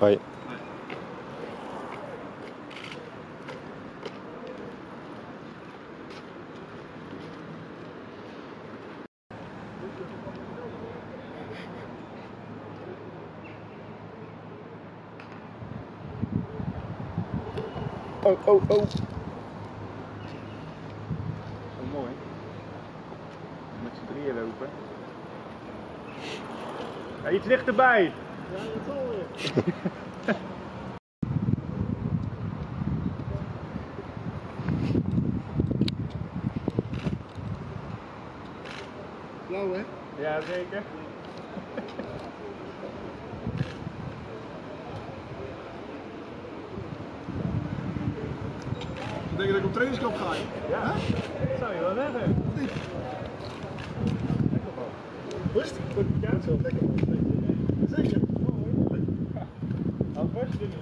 Hoi. Oh, oh, oh. Mooi. Met z'n drieën lopen. Ja, iets dichterbij. Ja, dat zal weer. Blauw, hè? Ja, zeker. Denk je dat ik op trainingskamp ga? Ja, huh? Dat zou je wel hebben. Wat niet? Lekker man. Rust? Goed, ja, zo. Lekker man. Zeker. Hou vast je niet.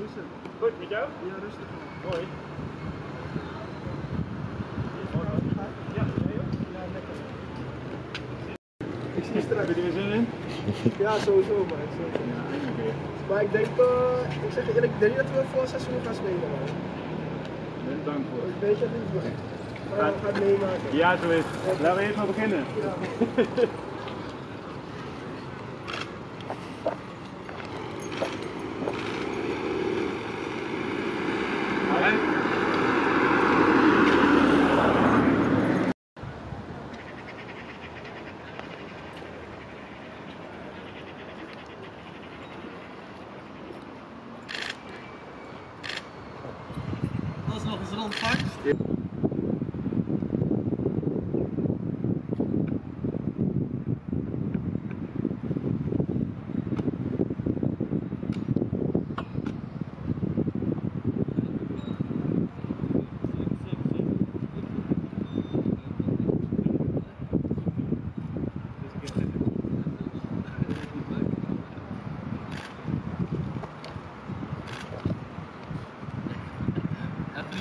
Rustig. Goed, met jou? Ja, rustig man. Mooi. Ja, lekker. Ik zie je straks. Heb je er zin in? Ja, sowieso man. Maar ik denk, ik zeg eerlijk, ik denk dat we voor het seizoen gaan spelen man. Ben dank voor. Ik weet dat niet man. Gaan het meemaken. Ja, zo is het. Laten we eerst maar beginnen. Ja. Nog eens rondvangst. Ja.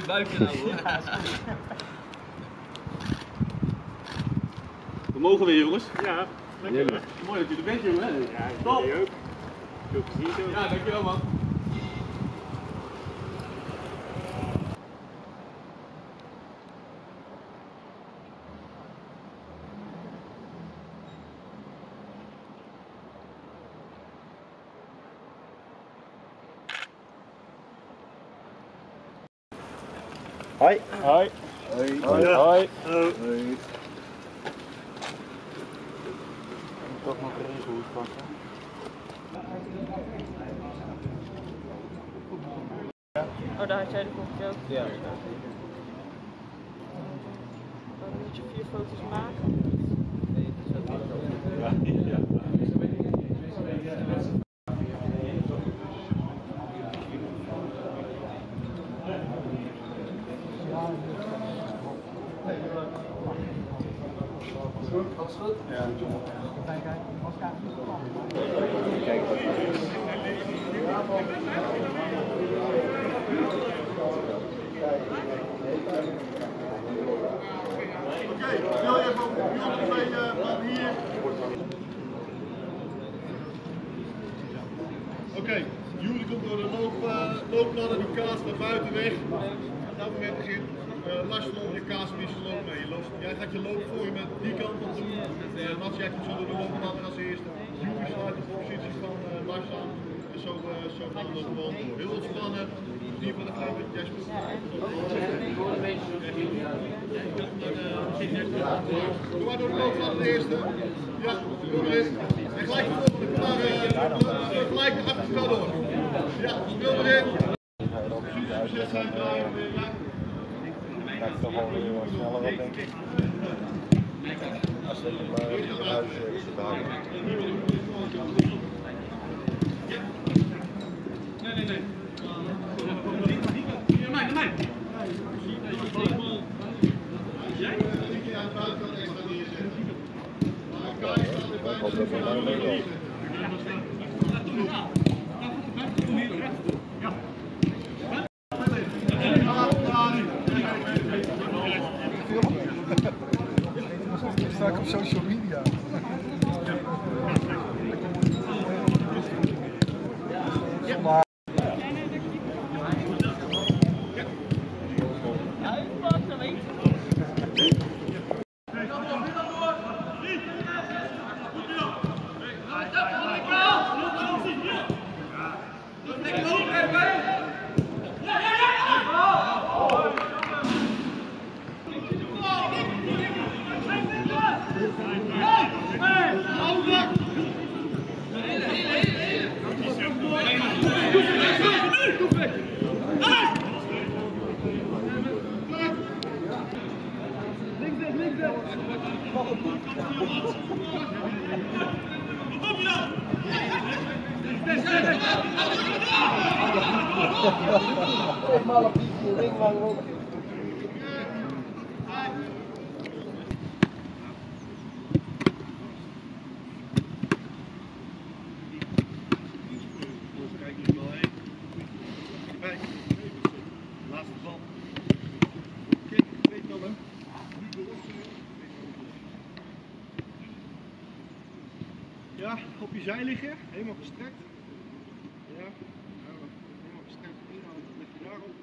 Buikje nou hoor. Ja, we mogen weer jongens. Ja, lekker. Mooi dat je er bent jongen. Ja, top. Jij ook. Veel plezier. Ja, dankjewel man. Hoi. Hoi. Hoi. Hoi. Hoi. Hoi. Toch nog een racehoed pakken. Oh, daar had jij de kopje ook? Ja. Dan moet je 4 foto's maken. Nee, dat is ook ja. Oké, jullie komt door de loopladder die kaas naar buiten weg. Op dat moment begint Lars verloren je kaas niet verloren mee. Jij gaat je loop gooien met die kant op doen. Lars jij komt zo door de loopladder als eerste. Jullie sluit de positie van Lars aan. En zo gaan we gewoon heel ontspannen. Die van de gang met Jasper. Doe maar door de loopladder de eerste. Ja, doe erin. En gelijk de volgende klaar. Gelijk de achterkant door. Ja, speel erin. Succes zijn draaien. Ik ga toch wel weer wat sneller op, denk ik. Als ik hem in huis gedaan. Nee. Hier, mij. Jij? Ik aan het buiten extra neerzetten. Maar ik kan niet aan de buiten. Sta ik op social media. Zij liggen, helemaal gestrekt. Ja, helemaal gestrekt. Leg je daarop.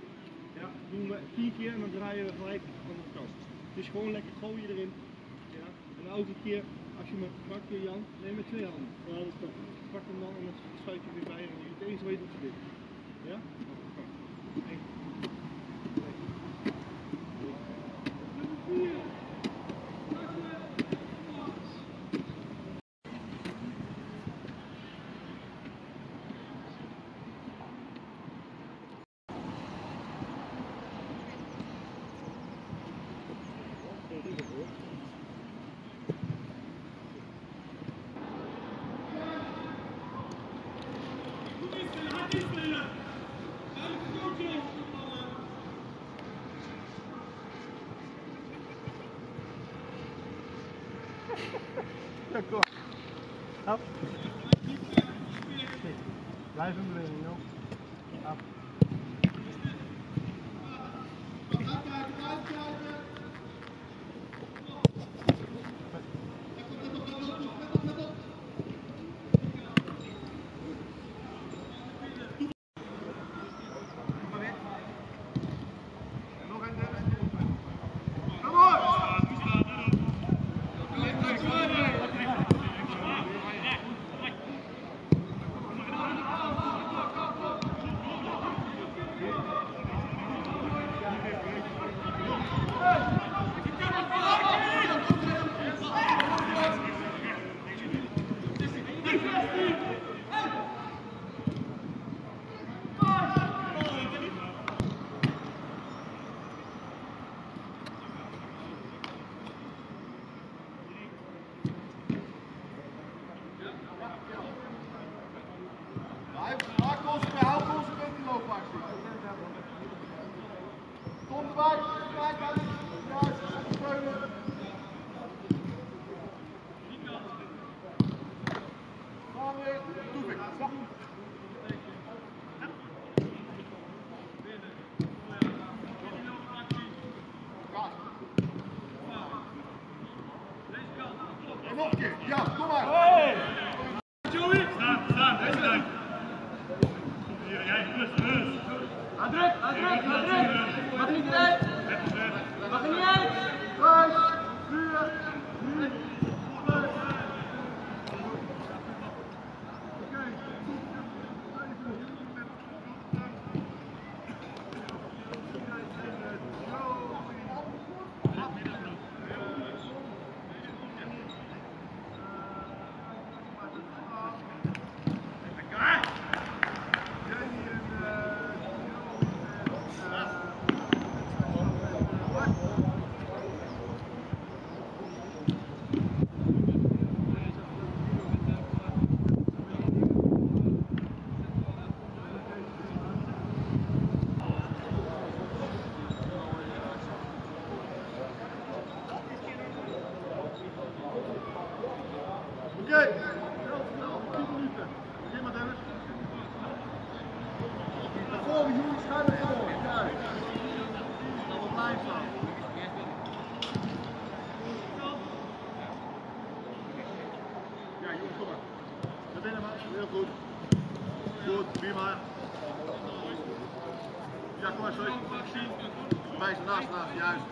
Ja, doen we 10 keer en dan draaien we gelijk van de kast. Dus gewoon lekker gooien erin. Ja, en ook een keer, als je me pakt door Jan, neem met 2 handen. Ja, dat is top. Pak hem dan en dan sluit je weer bij en je het eens weet wat je dit. Ja? Blijf hem bewegen, joh. Af. Ja, kom maar, sorry. Bij zijn naast, juist.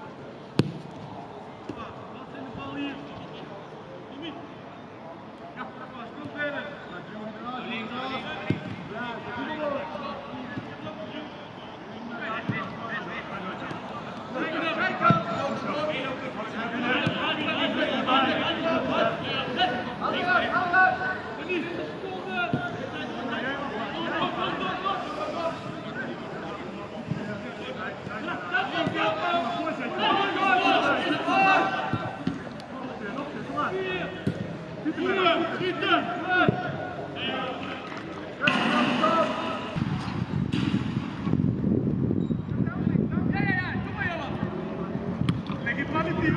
Wenn es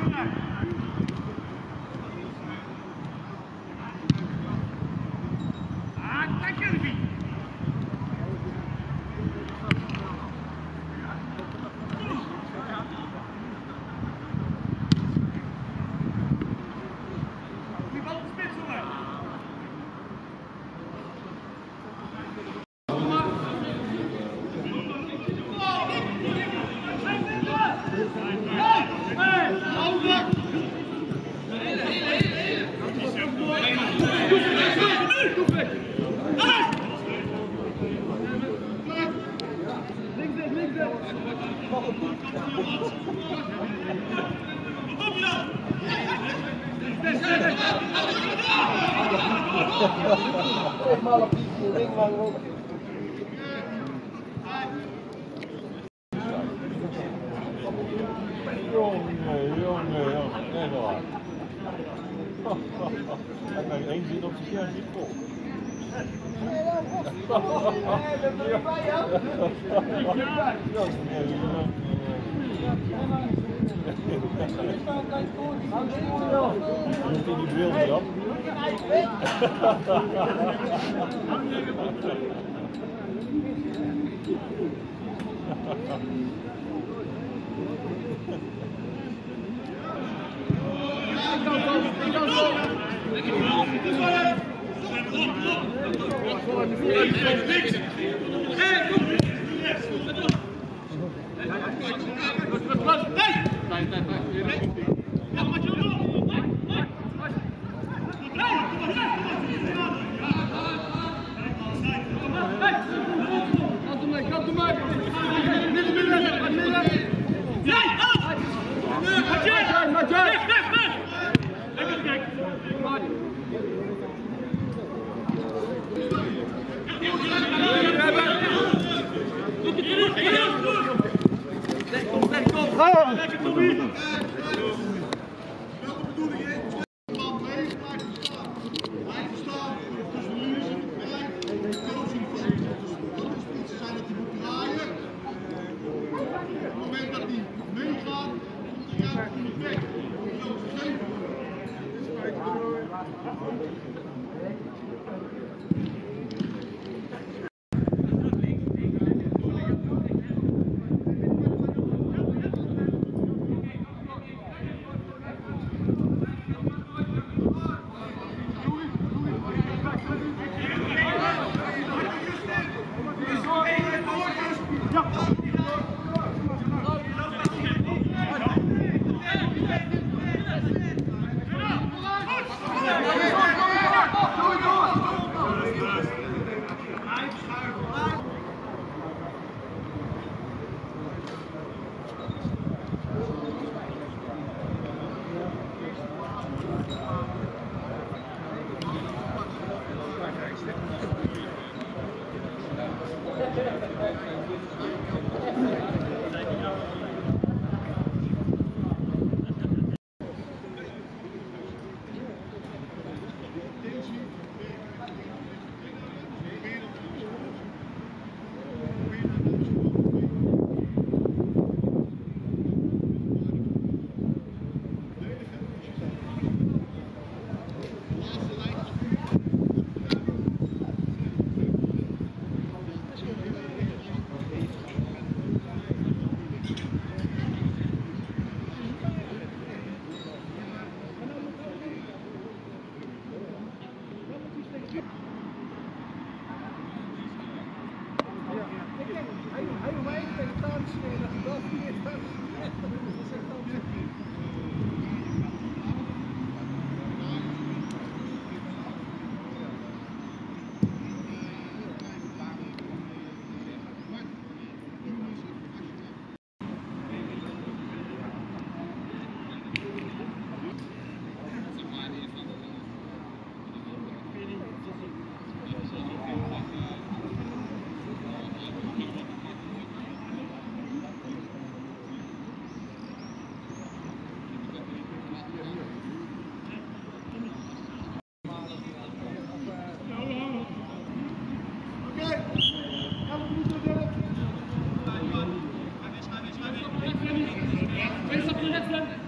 auf den letzten...